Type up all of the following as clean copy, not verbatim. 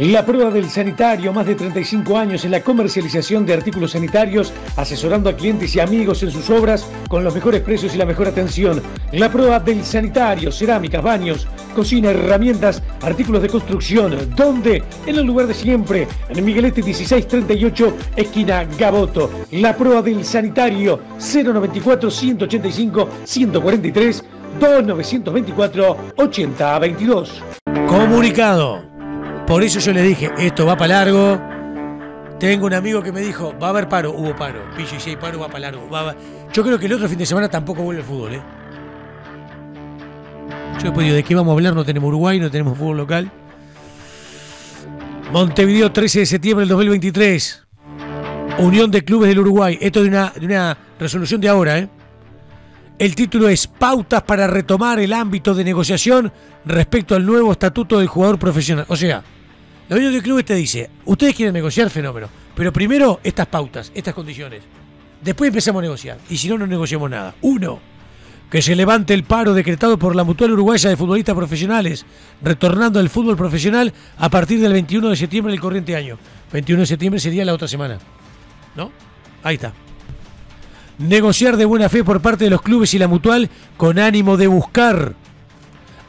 La prueba del sanitario, más de 35 años en la comercialización de artículos sanitarios, asesorando a clientes y amigos en sus obras con los mejores precios y la mejor atención. La prueba del sanitario, cerámicas, baños, cocina, herramientas, artículos de construcción. ¿Dónde? En el lugar de siempre, en Miguelete 1638, esquina Gaboto. La prueba del sanitario, 094-185-143, 2924-8022. Comunicado. Por eso yo le dije, esto va para largo. Tengo un amigo que me dijo, va a haber paro, hubo paro. Pillo y si hay paro, va para largo. Yo creo que el otro fin de semana tampoco vuelve el fútbol, ¿eh? Yo he pedido, ¿de qué vamos a hablar? No tenemos Uruguay, no tenemos fútbol local. Montevideo, 13 de septiembre del 2023. Unión de Clubes del Uruguay. Esto es de una resolución de ahora, ¿eh? El título es Pautas para retomar el ámbito de negociación respecto al nuevo estatuto del jugador profesional. O sea, la Unión de Clubes te dice, ustedes quieren negociar, fenómeno, pero primero estas pautas, estas condiciones. Después empezamos a negociar, y si no, no negociamos nada. 1. Que se levante el paro decretado por la Mutual Uruguaya de Futbolistas Profesionales, retornando al fútbol profesional a partir del 21 de septiembre del corriente año. 21 de septiembre sería la otra semana, ¿no? Ahí está. Negociar de buena fe por parte de los clubes y la Mutual con ánimo de buscar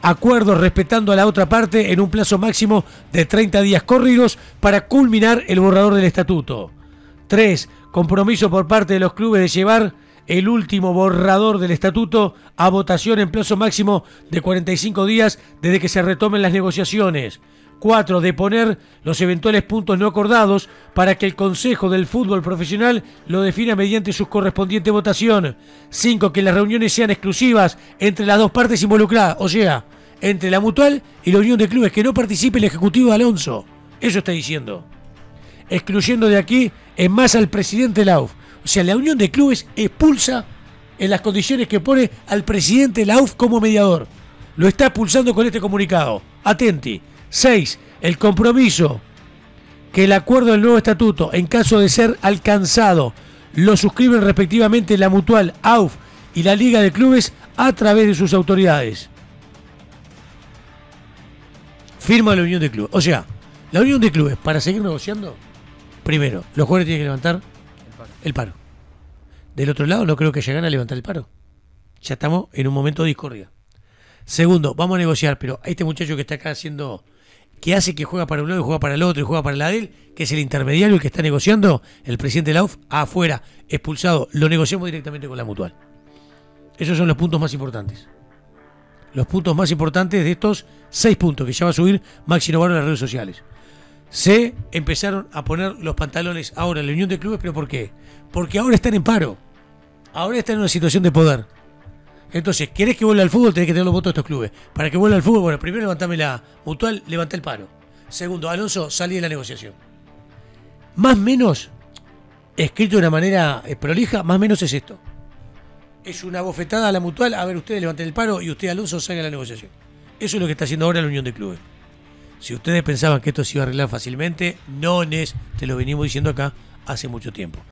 acuerdos respetando a la otra parte en un plazo máximo de 30 días corridos para culminar el borrador del estatuto. 3. Compromiso por parte de los clubes de llevar el último borrador del estatuto a votación en plazo máximo de 45 días desde que se retomen las negociaciones. 4. Deponer los eventuales puntos no acordados para que el Consejo del Fútbol Profesional lo defina mediante su correspondiente votación. 5. Que las reuniones sean exclusivas entre las dos partes involucradas, o sea, entre la Mutual y la Unión de Clubes, que no participe el Ejecutivo de Alonso. Eso está diciendo. Excluyendo de aquí en más al presidente de la AUF. O sea, la Unión de Clubes expulsa en las condiciones que pone al presidente de la AUF como mediador. Lo está expulsando con este comunicado. Atenti. 6. El compromiso que el acuerdo del nuevo estatuto, en caso de ser alcanzado, lo suscriben respectivamente la Mutual, AUF y la Liga de Clubes a través de sus autoridades. Firma la Unión de Clubes. O sea, la Unión de Clubes, para seguir negociando, primero, los jugadores tienen que levantar el paro. Del otro lado, no creo que lleguen a levantar el paro. Ya estamos en un momento de discordia. Segundo, vamos a negociar, pero este muchacho que está acá haciendo... que hace que juega para un lado y juega para el otro y juega para la de él, que es el intermediario el que está negociando, el presidente de la AUF, afuera, expulsado. Lo negociamos directamente con la Mutual. Esos son los puntos más importantes. Los puntos más importantes de estos 6 puntos que ya va a subir Maxi Novaro en las redes sociales. Se empezaron a poner los pantalones ahora en la Unión de Clubes, ¿pero por qué? Porque ahora están en paro. Ahora están en una situación de poder. Entonces, ¿querés que vuelva al fútbol? Tenés que tener los votos de estos clubes. Para que vuelva al fútbol, bueno, primero levantame la Mutual, levantá el paro. Segundo, Alonso, salí de la negociación. Más menos, escrito de una manera prolija, más menos es esto. Es una bofetada a la Mutual, a ver, ustedes levanten el paro y usted, Alonso, salga de la negociación. Eso es lo que está haciendo ahora la Unión de Clubes. Si ustedes pensaban que esto se iba a arreglar fácilmente, no, te lo venimos diciendo acá hace mucho tiempo.